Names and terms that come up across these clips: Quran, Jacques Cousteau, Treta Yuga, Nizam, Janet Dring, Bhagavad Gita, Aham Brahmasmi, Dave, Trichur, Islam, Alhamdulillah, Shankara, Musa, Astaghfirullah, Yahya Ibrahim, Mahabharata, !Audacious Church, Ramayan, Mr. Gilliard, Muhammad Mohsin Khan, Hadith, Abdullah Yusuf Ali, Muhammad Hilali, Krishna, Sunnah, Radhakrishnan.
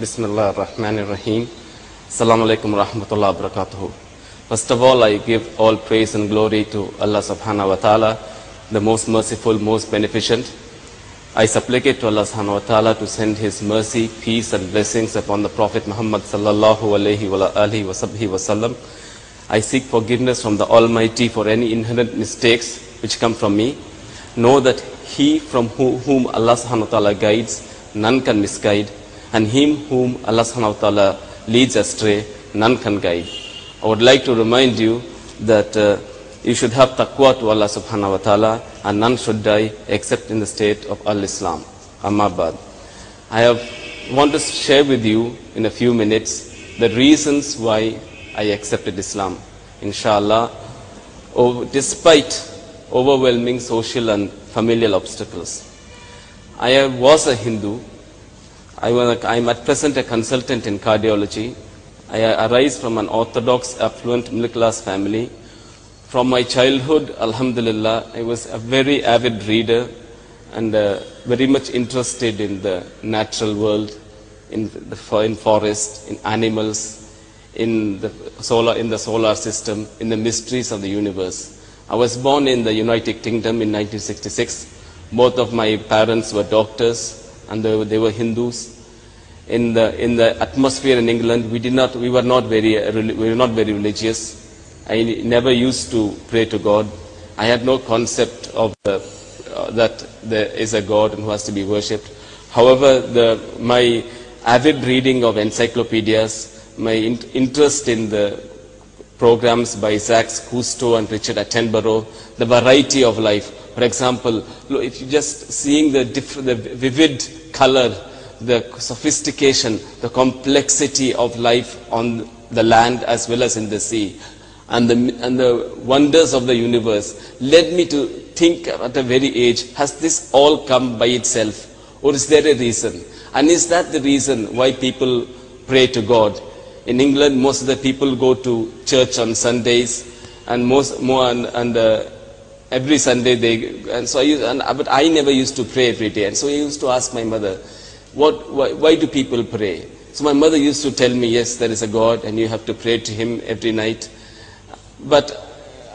Bismillah ar-Rahman ar-Rahim. Assalamu alaikum wa rahmatullahi wa barakatuhu. First of all, I give all praise and glory to Allah subhanahu wa ta'ala, the most merciful, most beneficent. I supplicate to Allah subhanahu wa ta'ala to send his mercy, peace and blessings upon the Prophet Muhammad sallallahu alayhi wa alihi wa sahbihi wa sallam. I seek forgiveness from the Almighty for any inherent mistakes which come from me. Know that he from whom Allah subhanahu wa ta'ala guides, none can misguide, and him whom Allah subhanahu wa ta'ala leads astray, none can guide. I would like to remind you that you should have taqwa to Allah subhanahu wa ta'ala, and none should die except in the state of al-Islam. Amma ba'd. I want to share with you in a few minutes the reasons why I accepted Islam. Inshallah, despite overwhelming social and familial obstacles. I was a Hindu. I'm at present a consultant in cardiology. I arise from an orthodox, affluent, middle-class family. From my childhood, alhamdulillah, I was a very avid reader and very much interested in the natural world, in forest, in animals, in the solar system, in the mysteries of the universe. I was born in the United Kingdom in 1966. Both of my parents were doctors and they were Hindus. In the atmosphere in England, we were not very religious. I never used to pray to God. I had no concept of that there is a God and who has to be worshipped. However, my avid reading of encyclopedias, my interest in the programs by Jacques Cousteau and Richard Attenborough, the variety of life. For example, if you just seeing the vivid color, the sophistication, the complexity of life on the land as well as in the sea, and the wonders of the universe led me to think at a very age, has this all come by itself, or is there a reason? And is that the reason why people pray to God? In England, most of the people go to church on Sundays, and every Sunday they. And so but I never used to pray every day, and so I used to ask my mother, why do people pray? So my mother used to tell me, yes, there is a God, and you have to pray to him every night. But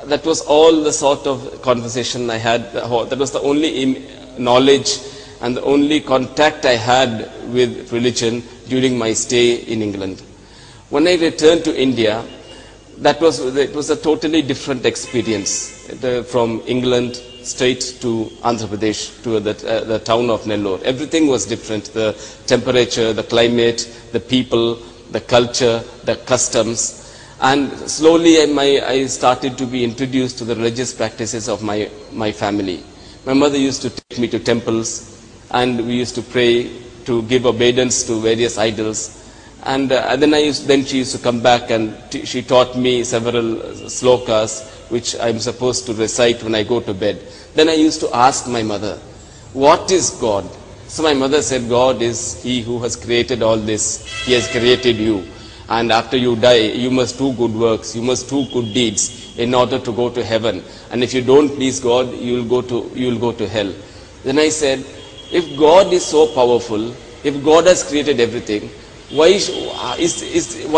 that was all the sort of conversation I had. That was the only knowledge and the only contact I had with religion during my stay in England. When I returned to India, it was a totally different experience from England straight to Andhra Pradesh, to the town of Nellore. Everything was different, the temperature, the climate, the people, the culture, the customs. And slowly I started to be introduced to the religious practices of my family. My mother used to take me to temples, and we used to pray to give obedience to various idols. And then she used to come back, and she taught me several slokas, which I'm supposed to recite when I go to bed. Then I used to ask my mother, what is God? So my mother said, God is he who has created all this. He has created you. And after you die, you must do good works, you must do good deeds in order to go to heaven. And if you don't please God, you will go to hell. Then I said, if God is so powerful, if God has created everything, why are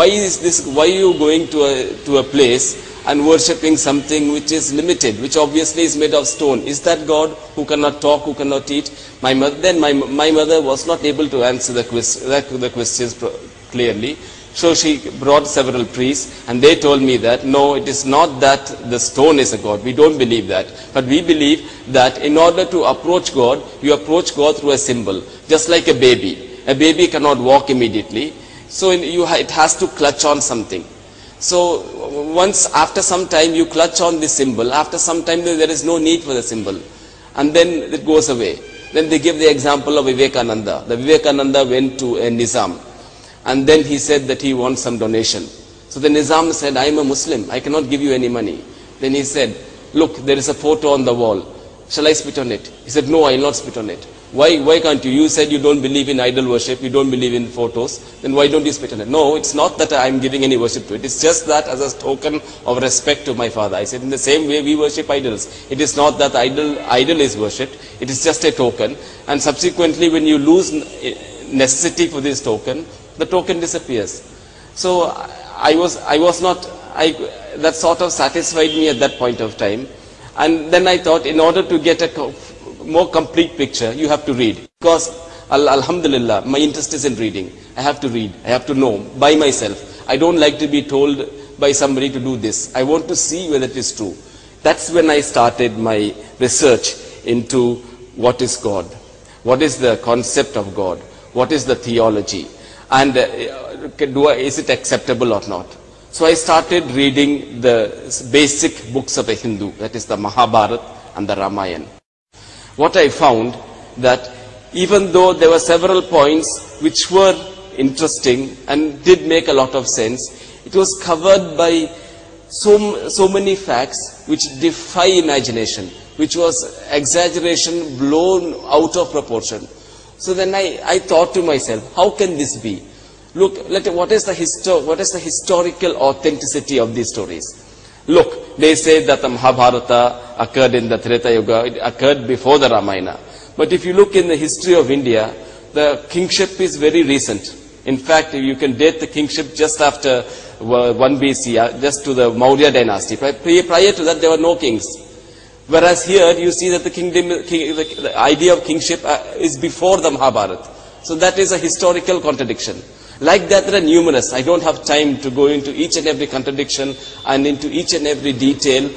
you going to a place and worshipping something which is limited, which obviously is made of stone? Is that God who cannot talk, who cannot eat? My mother was not able to answer the questions clearly. So she brought several priests, and they told me that, no, it is not that the stone is a God. We don't believe that. But we believe that in order to approach God, you approach God through a symbol, just like a baby. A baby cannot walk immediately, so it has to clutch on something. So after some time, you clutch on the symbol. After some time, there is no need for the symbol. And then it goes away. Then they give the example of Vivekananda. The Vivekananda went to a Nizam. And then he said that he wants some donation. So the Nizam said, I am a Muslim, I cannot give you any money. Then he said, look, there is a photo on the wall. Shall I spit on it? He said, no, I will not spit on it. Why can't you? You said you don't believe in idol worship, you don't believe in photos, then why don't you spit on it? No, it's not that I am giving any worship to it. It's just that as a token of respect to my father. I said, in the same way we worship idols. It is not that idol is worshipped, it is just a token. And subsequently, when you lose necessity for this token, the token disappears. So that sort of satisfied me at that point of time. And then I thought, in order to get a more complete picture, you have to read. Because, alhamdulillah, my interest is in reading. I have to read. I have to know by myself. I don't like to be told by somebody to do this. I want to see whether it is true. That's when I started my research into what is God, what is the concept of God, what is the theology, and is it acceptable or not. So I started reading the basic books of a Hindu, that is the Mahabharata and the Ramayan. What I found that even though there were several points which were interesting and did make a lot of sense, it was covered by so many facts which defy imagination, which was exaggeration blown out of proportion. So then I thought to myself, how can this be? Look, what is the historical authenticity of these stories? Look, they say that the Mahabharata occurred in the Treta Yuga, it occurred before the Ramayana. But if you look in the history of India, the kingship is very recent. In fact, you can date the kingship just after 1 BC, just to the Maurya dynasty. Prior to that, there were no kings. Whereas here, you see that the kingdom, the idea of kingship is before the Mahabharata. So that is a historical contradiction. Like that, there are numerous. I don't have time to go into each and every contradiction and into each and every detail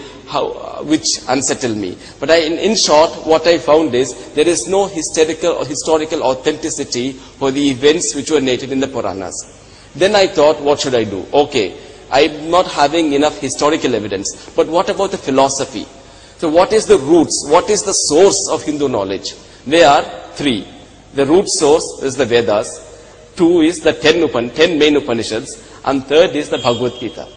which unsettle me. But in short, what I found is there is no historical authenticity for the events which were narrated in the Puranas. Then I thought, what should I do? Okay, I'm not having enough historical evidence. But what about the philosophy? So what is the roots? What is the source of Hindu knowledge? There are three. The root source is the Vedas. Two is the 10 main Upanishads. And third is the Bhagavad Gita.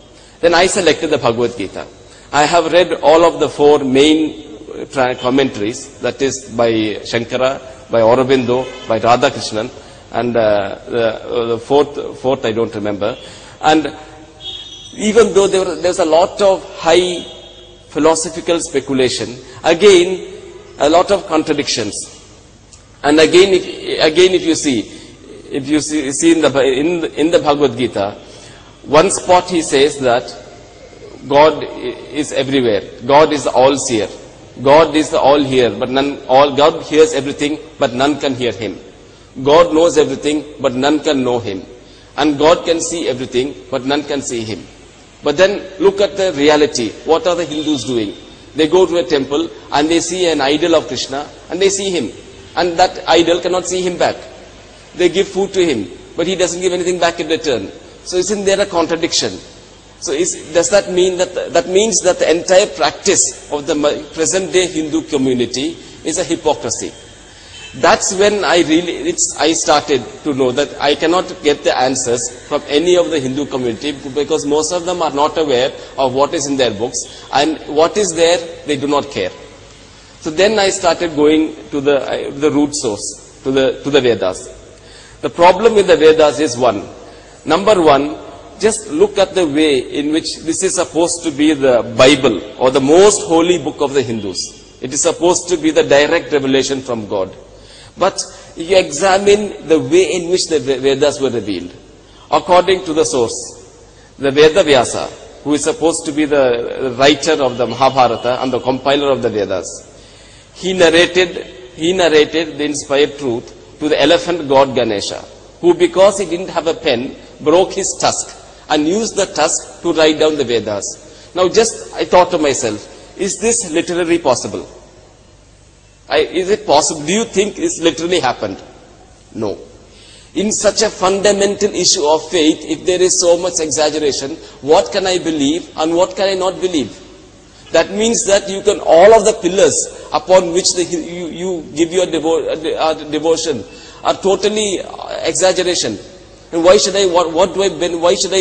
Then I selected the Bhagavad Gita. I have read all of the four main commentaries, that is by Shankara, by Aurobindo, by Radhakrishnan, and the fourth I don't remember. And even though there's a lot of high philosophical speculation, again, a lot of contradictions. And again, if you see in the Bhagavad Gita, one spot he says that God is everywhere. God is the all-seer. God is the all-hear, but none, God hears everything, but none can hear him. God knows everything, but none can know him. And God can see everything, but none can see him. But then look at the reality. What are the Hindus doing? They go to a temple and they see an idol of Krishna and they see him. And that idol cannot see him back. They give food to him, but he doesn't give anything back in return. So isn't there a contradiction? So does that mean that means that the entire practice of the present-day Hindu community is a hypocrisy? That's when I started to know that I cannot get the answers from any of the Hindu community because most of them are not aware of what is in their books, and what is there, they do not care. So then I started going to the root source, to the Vedas. The problem with the Vedas is one. Number one, just look at the way in which this is supposed to be the Bible or the most holy book of the Hindus. It is supposed to be the direct revelation from God. But you examine the way in which the Vedas were revealed. According to the source, the Veda Vyasa, who is supposed to be the writer of the Mahabharata and the compiler of the Vedas, he narrated the inspired truth to the elephant god Ganesha, who, because he didn't have a pen, broke his tusk and used the tusk to write down the Vedas. Now I thought to myself, is this literally possible? Is it possible? Do you think this literally happened? No. In such a fundamental issue of faith, if there is so much exaggeration, what can I believe and what can I not believe? That means that you can, all of the pillars upon which you give your devotion are totally exaggeration. And why should I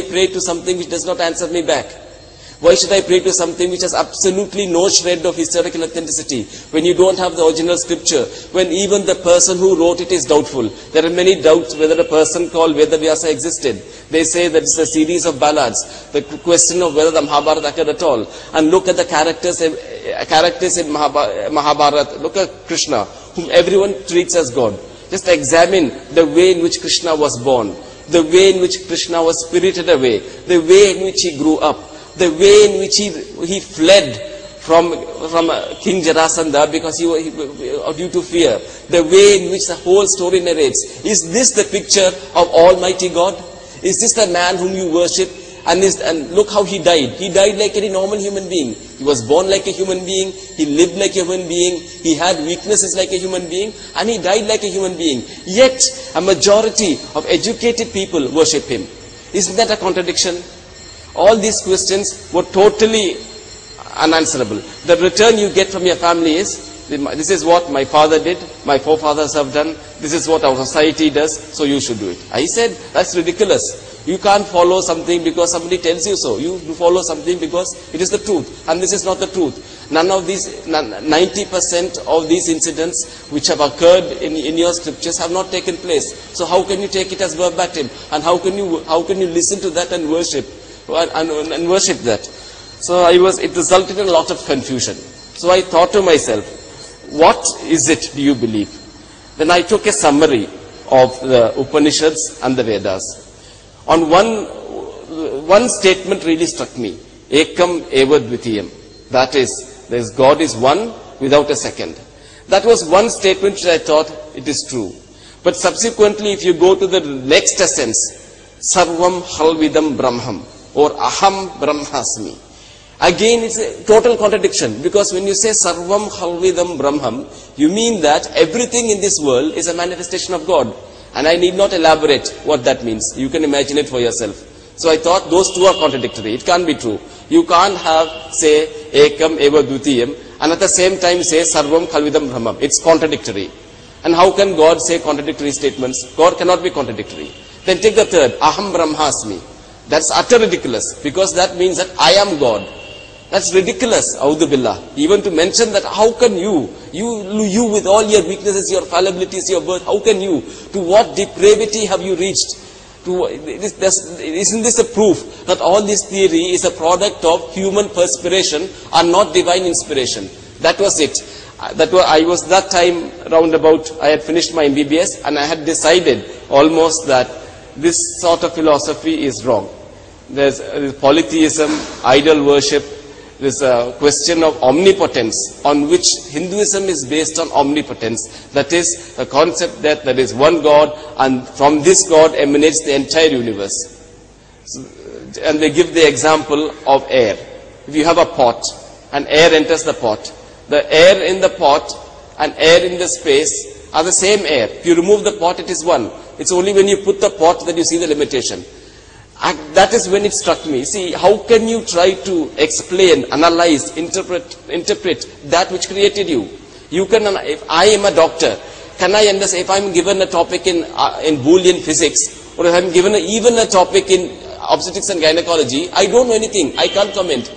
pray to something which does not answer me back? Why should I pray to something which has absolutely no shred of historical authenticity, when you don't have the original scripture, when even the person who wrote it is doubtful? There are many doubts whether a person called Vedavyasa existed. They say that it's a series of ballads, the question of whether the Mahabharata occurred at all. And look at the characters in Mahabharata. Look at Krishna, whom everyone treats as God. Just examine the way in which Krishna was born. the way in which Krishna was spirited away, the way in which he grew up, the way in which he fled from King Jarasandha because he due to fear, the way in which the whole story narrates. Is this the picture of Almighty God? Is this the man whom you worship? And look how he died. He died like any normal human being. He was born like a human being. He lived like a human being. He had weaknesses like a human being. And he died like a human being. Yet, a majority of educated people worship him. Isn't that a contradiction? All these questions were totally unanswerable. The return you get from your family is, this is what my father did, my forefathers have done, this is what our society does, so you should do it. I said, that's ridiculous. You can't follow something because somebody tells you so. You follow something because it is the truth. And this is not the truth. None of these, 90% of these incidents which have occurred in your scriptures have not taken place. So how can you take it as verbatim? And how can you listen to that and worship? And worship that. So it resulted in a lot of confusion. So I thought to myself, what is it do you believe? Then I took a summary of the Upanishads and the Vedas. On one statement really struck me, Ekam evadvitiyam. That is, there is God is one without a second. That was one statement which I thought it is true. But subsequently, if you go to the next essence, Sarvam halvidam Brahman, or Aham Brahmasmi. Again, it's a total contradiction, because when you say Sarvam halvidam Brahman, you mean that everything in this world is a manifestation of God. And I need not elaborate what that means. You can imagine it for yourself. So I thought those two are contradictory. It can't be true. You can't have, say, Ekam evadvitiyam and at the same time say Sarvam halvidam Brahman. It's contradictory. And how can God say contradictory statements? God cannot be contradictory. Then take the third, Aham Brahmasmi. That's utter ridiculous, because that means that I am God. That's ridiculous, Audhu Billah. Even to mention that, how can you with all your weaknesses, your fallibilities, your birth, how can you? To what depravity have you reached? Isn't this a proof that all this theory is a product of human perspiration and not divine inspiration? That was it. That time roundabout, I had finished my MBBS and I had decided almost that this sort of philosophy is wrong. There's polytheism, idol worship, there's a question of omnipotence, on which Hinduism is based on omnipotence. That is the concept that there is one God and from this God emanates the entire universe. So, and they give the example of air. If you have a pot and air enters the pot, the air in the pot and air in the space are the same air. If you remove the pot, it is one. It's only when you put the pot that you see the limitation. And that is when it struck me. See, how can you try to explain, analyze, interpret that which created you? You can, if I am a doctor, can I understand, if I'm given a topic in Boolean physics, or if I'm given even a topic in obstetrics and gynecology, I don't know anything, I can't comment.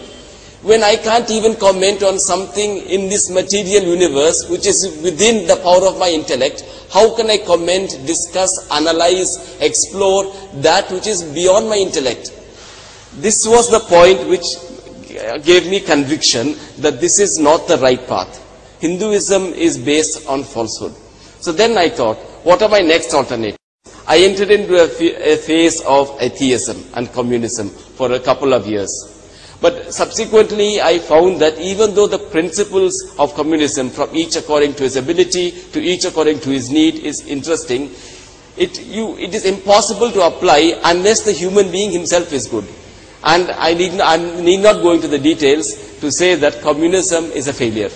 When I can't even comment on something in this material universe, which is within the power of my intellect, how can I comment, discuss, analyze, explore that which is beyond my intellect? This was the point which gave me conviction that this is not the right path. Hinduism is based on falsehood. So then I thought, what are my next alternatives? I entered into a phase of atheism and communism for a couple of years. But subsequently, I found that even though the principles of communism, from each according to his ability, to each according to his need, is interesting, it is impossible to apply unless the human being himself is good. And I need not go into the details to say that communism is a failure,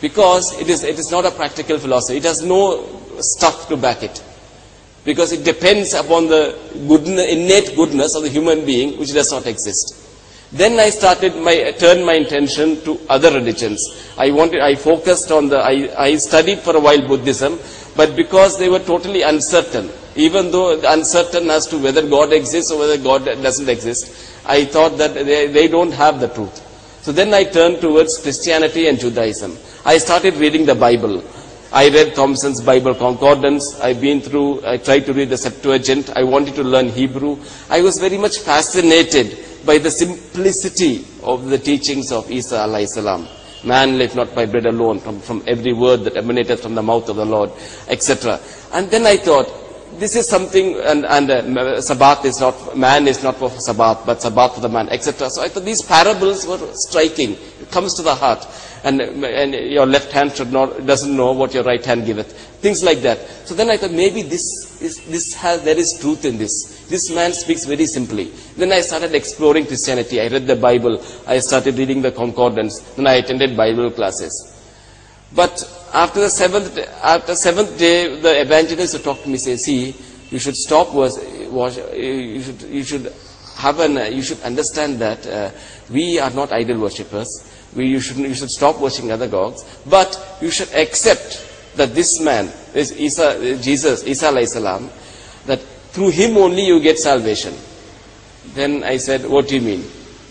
because it is not a practical philosophy. It has no stuff to back it, because it depends upon the innate goodness of the human being, which does not exist. Then I turned my intention to other religions. I studied for a while Buddhism, but because they were totally uncertain, even though uncertain as to whether God exists or whether God doesn't exist, I thought that they don't have the truth. So then I turned towards Christianity and Judaism. I started reading the Bible. I read Thompson's Bible Concordance. I tried to read the Septuagint. I wanted to learn Hebrew. I was very much fascinated by the simplicity of the teachings of Isa alayhi salam. Man live not by bread alone, from every word that emanated from the mouth of the Lord, etc. And then I thought, this is something, and Sabbath is not, man is not for Sabbath, but Sabbath for the man, etc. So I thought these parables were striking. It comes to the heart. And your left hand doesn't know what your right hand giveth. Things like that. So then I thought maybe there is truth in this. This man speaks very simply. Then I started exploring Christianity. I read the Bible. I started reading the concordance. Then I attended Bible classes. But after the seventh day, the evangelist would talk to me, say, "See, you should stop. You should understand that we are not idol worshippers. You should stop worshipping other gods. But you should accept that this man, this Jesus, Isa alayhi salam, that through him only you get salvation." Then I said, "What do you mean?"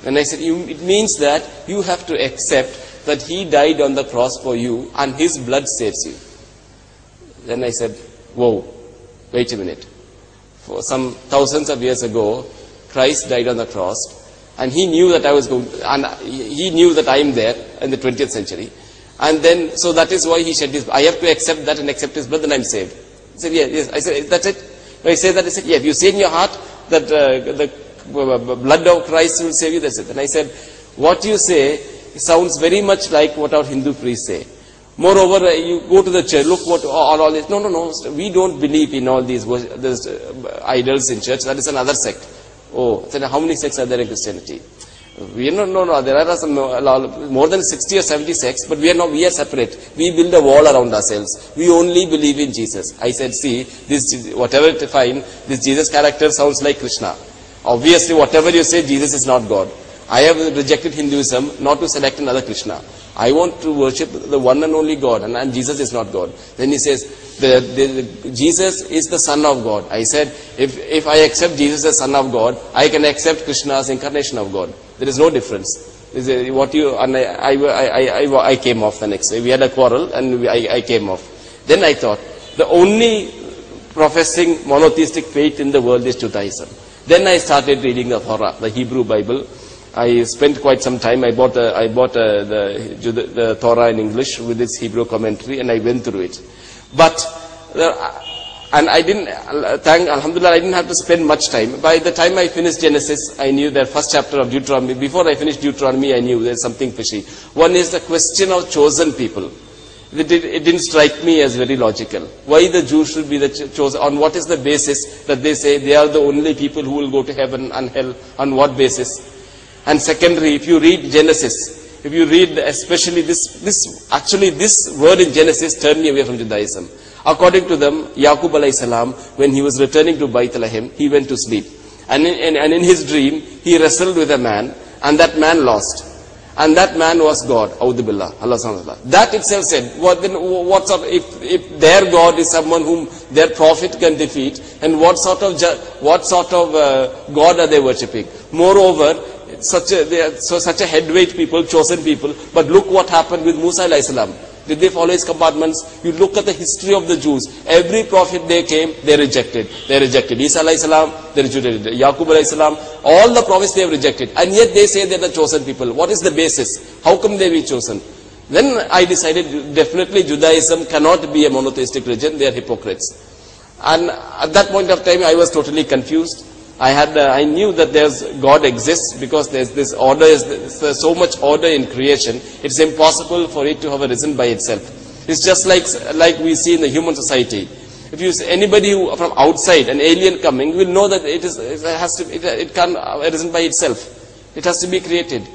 Then I said, "It means that you have to accept that he died on the cross for you and his blood saves you." Then I said, "Whoa, wait a minute. For some thousands of years ago, Christ died on the cross and he knew that I am there in the 20th century. And then, so that is why he shed his blood. I have to accept that and accept his blood, then I'm saved." I said, "Yeah, yes." I said, "That's it?" When I said that, I said, "Yeah, if you say in your heart that the blood of Christ will save you, that's it." And I said, "What you say sounds very much like what our Hindu priests say. Moreover, you go to the church, look what all this." No, we don't believe in all these idols in church. That is another sect. Oh, then how many sects are there in Christianity? We are no, there are some more than 60 or 70 sects, but we are separate. We build a wall around ourselves. We only believe in Jesus. I said, "See, this Jesus character sounds like Krishna. Obviously, whatever you say, Jesus is not God. I have rejected Hinduism not to select another Krishna. I want to worship the one and only God, and Jesus is not God." Then he says, Jesus is the Son of God. I said, if I accept Jesus as Son of God, I can accept Krishna as incarnation of God. There is no difference. I came off the next day. We had a quarrel and I came off. Then I thought, the only professing monotheistic faith in the world is Judaism. Then I started reading the Torah, the Hebrew Bible. I spent quite some time. I bought the Torah in English with its Hebrew commentary, and I went through it. Alhamdulillah, I didn't have to spend much time. By the time I finished Genesis, I knew the first chapter of Deuteronomy. Before I finished Deuteronomy, I knew there's something fishy. One is the question of chosen people. It didn't strike me as very logical. Why the Jews should be the chosen? On what is the basis that they say they are the only people who will go to heaven and hell? On what basis? And secondly, if you read Genesis, if you read especially this word in Genesis turned me away from Judaism. According to them, Ya'qub alayhi salam, when he was returning to Bayt al-Him, he went to sleep. And in his dream, he wrestled with a man, and that man lost. And that man was God, Audhu Billah, Allah subhanahu wa ta'ala. That itself said, if their God is someone whom their prophet can defeat, and what sort of God are they worshipping? Moreover, such a heavyweight people, chosen people. But look what happened with Musa alayhi salam. Did they follow his commandments? You look at the history of the Jews. Every prophet they came, they rejected. They rejected Isa alayhi salam, they rejected Yaqub alayhi salam. All the prophets they have rejected. And yet they say they are the chosen people. What is the basis? How come they be chosen? Then I decided definitely Judaism cannot be a monotheistic religion. They are hypocrites. And at that point of time, I was totally confused. I knew that God exists because there's so much order in creation. It's impossible for it to have arisen by itself. It's just like we see in the human society. If you see anybody from outside, an alien coming, will know that it can't arisen by itself. It has to be created.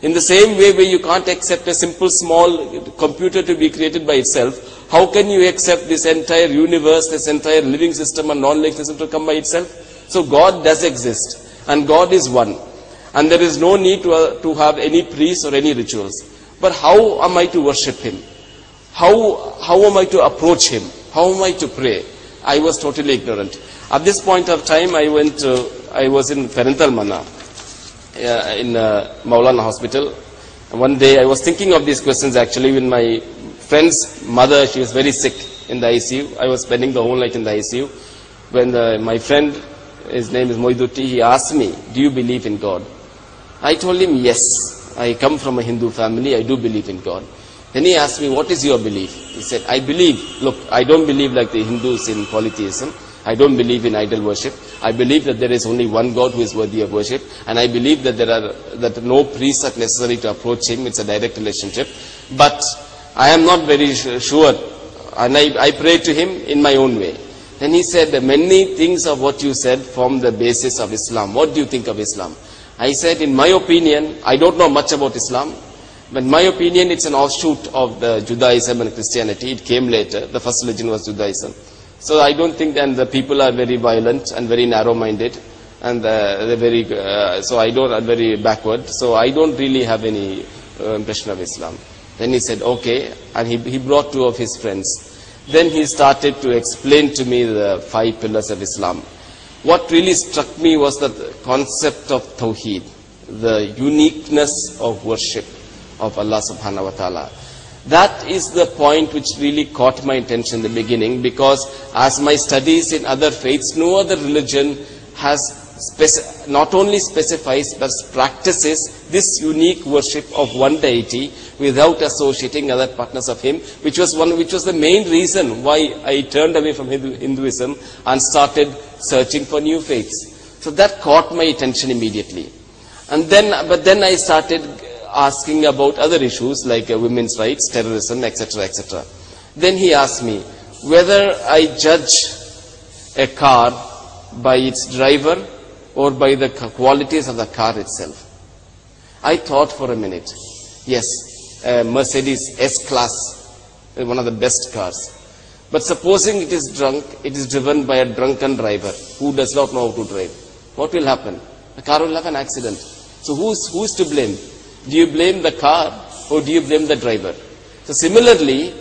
In the same way where you can't accept a simple small computer to be created by itself, how can you accept this entire universe, this entire living system and non-living system to come by itself? So God does exist, and God is one, and there is no need to have any priests or any rituals. But how am I to worship Him? How am I to approach Him? How am I to pray? I was totally ignorant. At this point of time, I was in Perintalmana, in Maulana Hospital. And one day, I was thinking of these questions actually when my friend's mother, she was very sick in the ICU. I was spending the whole night in the ICU. When my friend, his name is Moidutti, he asked me, "Do you believe in God?" I told him, "Yes, I come from a Hindu family, I do believe in God." Then he asked me, "What is your belief?" He said, "I believe. Look, I don't believe like the Hindus in polytheism. I don't believe in idol worship. I believe that there is only one God who is worthy of worship, and I believe that there are no priests are necessary to approach him. It's a direct relationship. But I am not very sure, and I pray to him in my own way. Then he said, many things of what you said form the basis of Islam. What do you think of Islam? I said, in my opinion, I don't know much about Islam, but in my opinion, it's an offshoot of the Judaism and Christianity. It came later. The first religion was Judaism. So I don't think that the people are very violent and very narrow-minded, and very backward. So I don't really have any impression of Islam. Then he said, okay, and he brought two of his friends. Then he started to explain to me the five pillars of Islam. What really struck me was the concept of Tawheed, the uniqueness of worship of Allah subhanahu wa ta'ala. That is the point which really caught my attention in the beginning, because as my studies in other faiths, no other religion has not only specifies but practices this unique worship of one deity without associating other partners of him, which was the main reason why I turned away from Hinduism and started searching for new faiths. So that caught my attention immediately. But then I started asking about other issues like women's rights, terrorism, etc., etc. Then he asked me whether I judge a car by its driver or by the qualities of the car itself. I thought for a minute. Yes, Mercedes S-Class is one of the best cars. But supposing it is drunk, it is driven by a drunken driver who does not know how to drive. What will happen? The car will have an accident. So who's to blame? Do you blame the car or do you blame the driver? So similarly,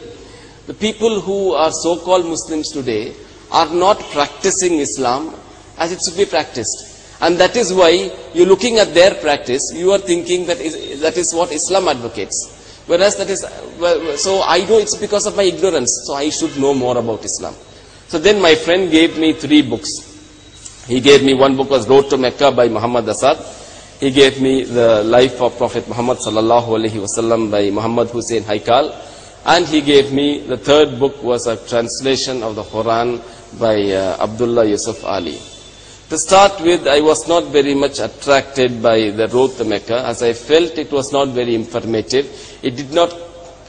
the people who are so-called Muslims today are not practicing Islam as it should be practiced. And that is why you're looking at their practice, you are thinking that is what Islam advocates. Whereas that is, so I know it's because of my ignorance, so I should know more about Islam. So then my friend gave me three books. He gave me one book was Road to Mecca by Muhammad Asad. He gave me The Life of Prophet Muhammad Sallallahu Alaihi Wasallam by Muhammad Hussein Haikal. And he gave me, the third book was a translation of the Quran by Abdullah Yusuf Ali. To start with, I was not very much attracted by the Road to Mecca, as I felt it was not very informative. It did not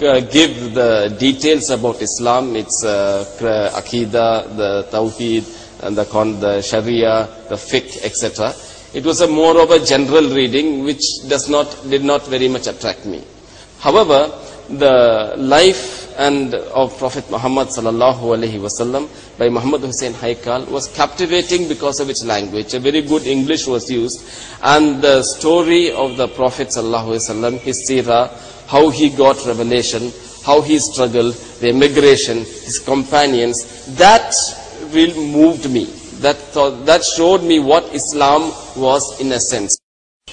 give the details about Islam, its Aqidah, the Tawheed, and the Sharia, the Fiqh, etc. It was more of a general reading, which did not very much attract me. However, the life of Prophet Muhammad Sallallahu Alaihi Wasallam by Muhammad Hussein Haikal was captivating because of its language. A very good English was used, and the story of the Prophet Sallallahu Alaihi Wasallam, his seerah, how he got revelation, how he struggled, the emigration, his companions, that really moved me. That showed me what Islam was in a sense.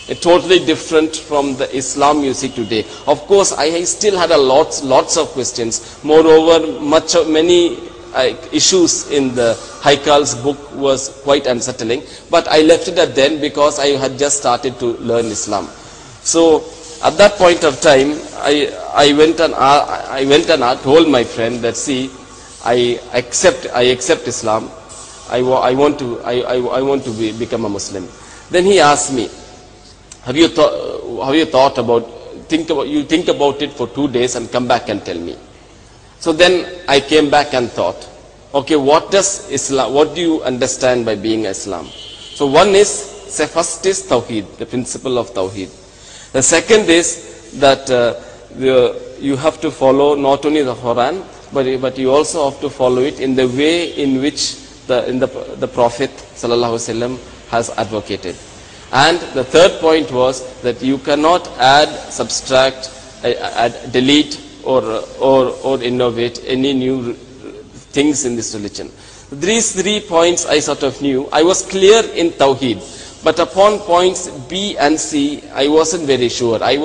It's totally different from the Islam you see today. Of course, I still had lots of questions. Moreover, many issues in the Haikal's book was quite unsettling. But I left it at then because I had just started to learn Islam. So at that point of time, I went and told my friend that, see, I accept Islam. I want to become a Muslim. Then he asked me, Think about it for 2 days and come back and tell me. So then I came back and thought, okay, what do you understand by being Islam? So first is Tawheed, the principle of Tawheed. The second is that you have to follow not only the Quran, but you also have to follow it in the way in which the Prophet ﷺ has advocated. And the third point was that you cannot add, subtract, delete or innovate any new things in this religion. These 3 points I sort of knew. I was clear in Tawheed, but upon points B and C, I wasn't very sure. I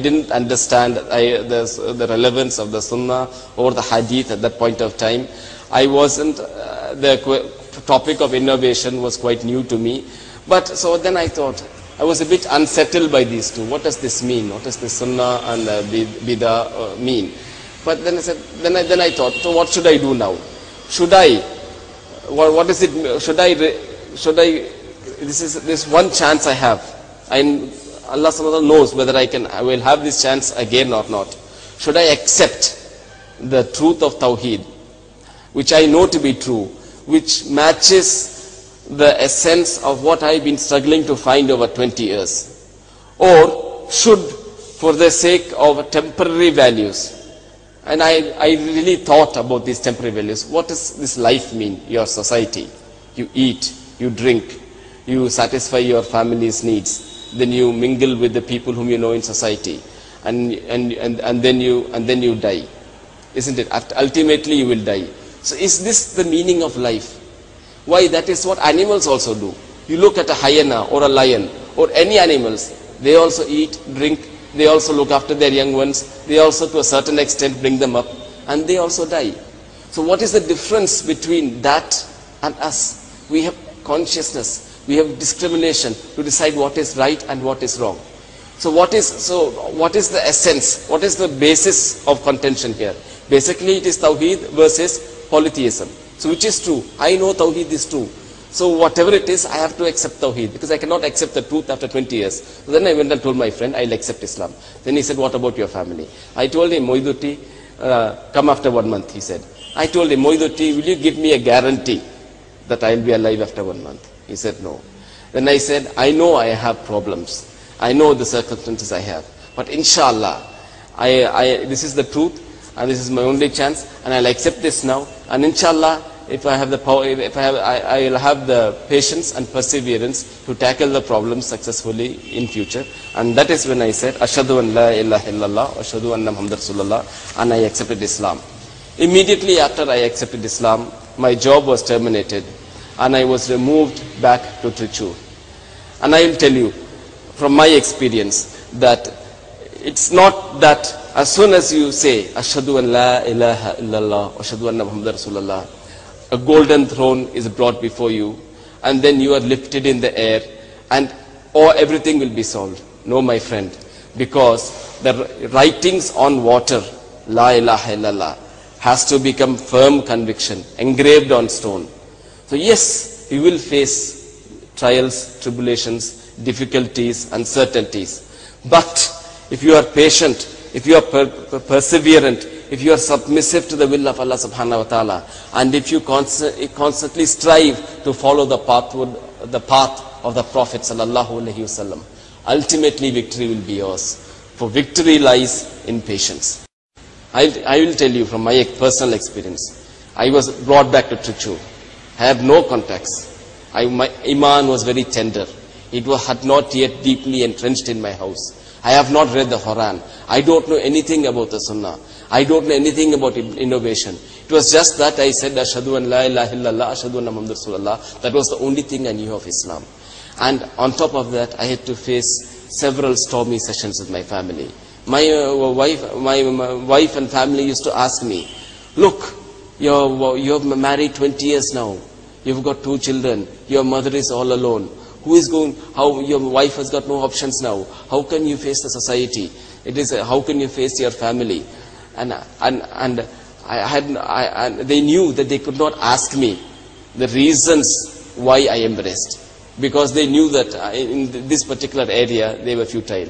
didn't understand the relevance of the Sunnah or the Hadith at that point of time. The topic of innovation was quite new to me. But so then I thought, I was a bit unsettled by these two. What does this mean? What does the Sunnah and Bidah mean? But then I thought, so what should I do now? Should I what is it? Should I? This one chance I have. And Allah Subhanahu knows whether I will have this chance again or not. Should I accept the truth of Tawheed, which I know to be true, which matches the essence of what I've been struggling to find over 20 years, or should, for the sake of temporary values? And I really thought about these temporary values. What does this life mean? Your society, you eat, you drink, you satisfy your family's needs, then you mingle with the people whom you know in society, and then you die, isn't it? Ultimately you will die. So is this the meaning of life? Why, that is what animals also do. You look at a hyena or a lion or any animals, they also eat, drink, they also look after their young ones, they also to a certain extent bring them up, and they also die. So what is the difference between that and us? We have consciousness, we have discrimination to decide what is right and what is wrong. So what is the essence? What is the basis of contention here? Basically it is Tawheed versus polytheism. So which is true? I know Tawheed is true. So whatever it is, I have to accept Tawheed, because I cannot accept the truth after 20 years. So then I went and told my friend, I'll accept Islam. Then he said, what about your family? I told him, Moidutti, come after 1 month, he said. I told him, Moidutti, will you give me a guarantee that I'll be alive after 1 month? He said, no. Then I said, I know I have problems. I know the circumstances I have. But inshallah, this is the truth, and this is my only chance, and I'll accept this now, and inshallah, if I have the power, I will have the patience and perseverance to tackle the problem successfully in future. And that is when I said, Ashhadu an la ilaha illallah, Ashhadu anna Muhammadur Rasulullah, and I accepted Islam. Immediately after I accepted Islam, my job was terminated, and I was removed back to Trichur. And I will tell you, from my experience, that it's not that as soon as you say, Ashhadu an la ilaha illallah, Ashhadu anna Muhammadur Rasulullah, a golden throne is brought before you, and then you are lifted in the air, and everything will be solved. No, my friend, because the writings on water, La ilaha illallah, has to become firm conviction, engraved on stone. So yes, you will face trials, tribulations, difficulties, uncertainties. But if you are patient, if you are perseverant, if you are submissive to the will of Allah subhanahu wa ta'ala, and if you constantly strive to follow the path of the Prophet sallallahu alayhi wasallam, ultimately victory will be yours. For victory lies in patience. I will tell you from my personal experience. I was brought back to Trichur. I have no contacts. My Iman was very tender. It had not yet deeply entrenched in my house. I have not read the Quran. I don't know anything about the Sunnah. I don't know anything about innovation. It was just that I said, Ashhadu an la ilaha illallah, Ashhadu anna Muhammadur Rasulullah. That was the only thing I knew of Islam. And on top of that, I had to face several stormy sessions with my family. My wife and family used to ask me, look, you're married 20 years now. You've got 2 children. Your mother is all alone. Who is going, how your wife has got no options now. How can you face the society? It is, how can you face your family? And they knew that they could not ask me the reasons why I embraced, because they knew that in this particular area they were futile.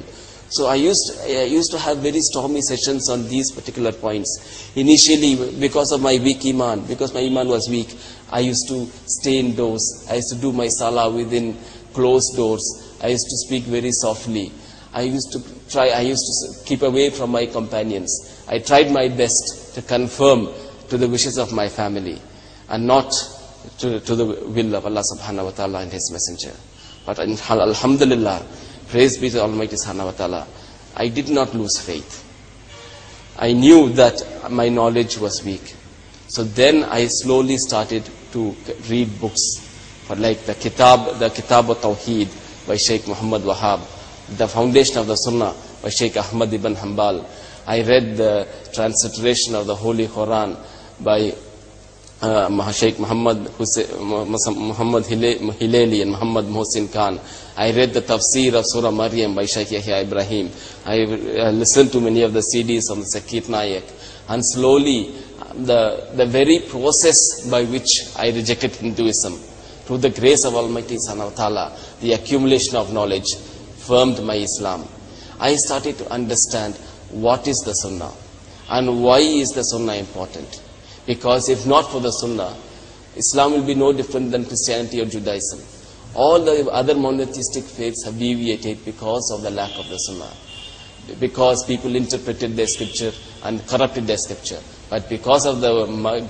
So I used to have very stormy sessions on these particular points. Initially, because of my weak Iman, because my Iman was weak, I used to stay indoors. I used to do my salah within closed doors. I used to speak very softly. I used to keep away from my companions. I tried my best to conform to the wishes of my family and not to the will of Allah subhanahu wa ta'ala and His Messenger. But alhamdulillah, praise be to Almighty subhanahu wa ta'ala, I did not lose faith. I knew that my knowledge was weak. So then I slowly started to read books, for like the Kitab al-Tawheed by Sheikh Muhammad Wahab, the Foundation of the Sunnah by Sheikh Ahmad ibn Hanbal. I read the transliteration of the Holy Quran by Sheikh Muhammad Hilali and Muhammad Mohsin Khan. I read the Tafsir of Surah Maryam by Sheikh Yahya Ibrahim. I listened to many of the CDs of the Sakit Nayak. And slowly the very process by which I rejected Hinduism. Through the grace of Almighty Son of Ta'ala, the accumulation of knowledge firmed my Islam. I started to understand what is the Sunnah and why is the Sunnah important. Because if not for the Sunnah, Islam will be no different than Christianity or Judaism. All the other monotheistic faiths have deviated because of the lack of the Sunnah. Because people interpreted their scripture and corrupted their scripture. But because of the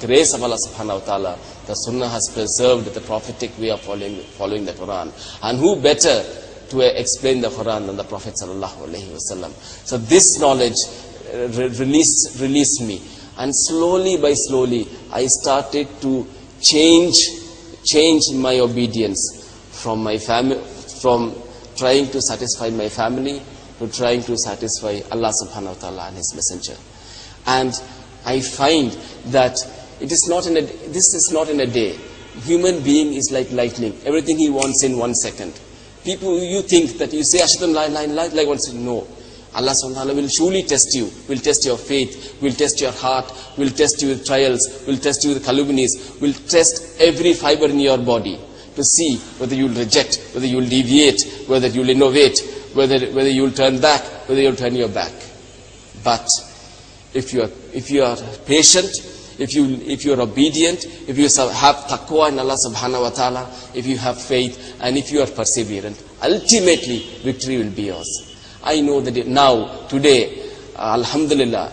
grace of Allah subhanahu wa ta'ala, the Sunnah has preserved the prophetic way of following the Quran. And who better to explain the Quran than the Prophet sallallahu alaihi wasallam. So this knowledge released me. And slowly by slowly, I started to change my obedience from my family, from trying to satisfy my family to trying to satisfy Allah subhanahu wa ta'ala and His Messenger. And I find that this is not in a day. Human being is like lightning. Everything he wants in 1 second. People, you think that you say, Ashhadu an la ilaha illallah, like 1 second. No. Allah subhanahu wa ta'ala will surely test you. Will test your faith. Will test your heart. Will test you with trials. Will test you with calumnies. Will test every fiber in your body to see whether you will reject, whether you will deviate, whether you will innovate, whether you will turn back, whether you will turn your back. But if you are patient, if you are obedient, if you have taqwa in Allah subhanahu wa ta'ala, if you have faith, and if you are perseverant, ultimately victory will be yours. I know that now, today, alhamdulillah,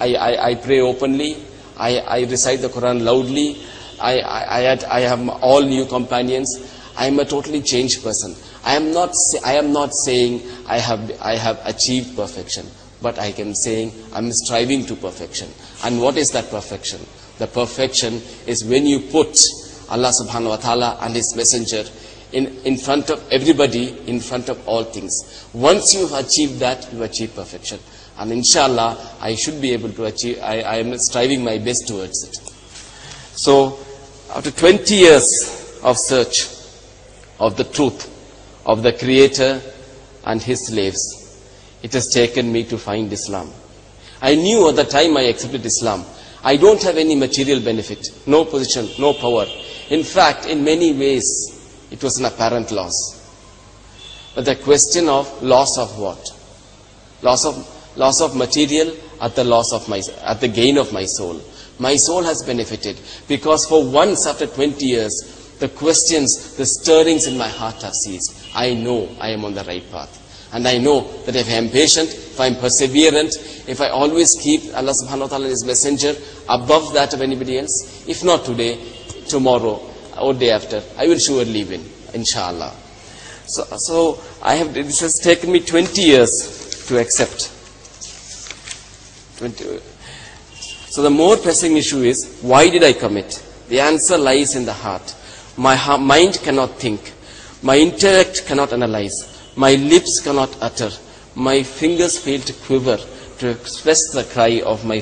I pray openly, I recite the Quran loudly, I have all new companions. I am a totally changed person. I am not saying I have achieved perfection, but I am saying I am striving to perfection. And what is that perfection? The perfection is when you put Allah subhanahu wa ta'ala and His Messenger in front of everybody, in front of all things. Once you have achieved that, you achieve perfection. And inshallah, I should be able to achieve, I am striving my best towards it. So, after 20 years of search of the truth, of the Creator and His slaves, it has taken me to find Islam. I knew at the time I accepted Islam, I don't have any material benefit, no position, no power. In fact, in many ways, it was an apparent loss. But the question of loss of what? Loss of material at the gain of my soul. My soul has benefited because for once after 20 years, the questions, the stirrings in my heart have ceased. I know I am on the right path. And I know that if I am patient, if I am perseverant, if I always keep Allah subhanahu wa ta'ala and His Messenger above that of anybody else, if not today, tomorrow or day after, I will surely win, inshallah. So this has taken me 20 years to accept. So the more pressing issue is, why did I commit? The answer lies in the heart. My mind cannot think. My intellect cannot analyze. My lips cannot utter. My fingers fail to quiver to express the cry of my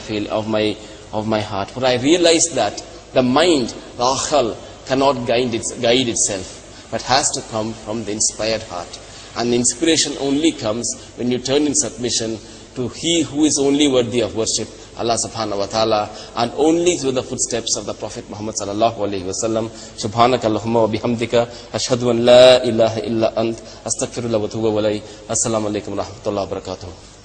heart. For I realized that the mind, the akhal, cannot guide itself, but has to come from the inspired heart. And the inspiration only comes when you turn in submission to He who is only worthy of worship, Allah subhanahu wa ta'ala, and only through the footsteps of the Prophet Muhammad sallallahu alayhi wa sallam. Subhanakallahumma wa bihamdika, ashhadu an la ilaha illa ant, astaghfirullah wa tuwa walay, assalamu alaikum wa rahmatullahi wa barakatuh.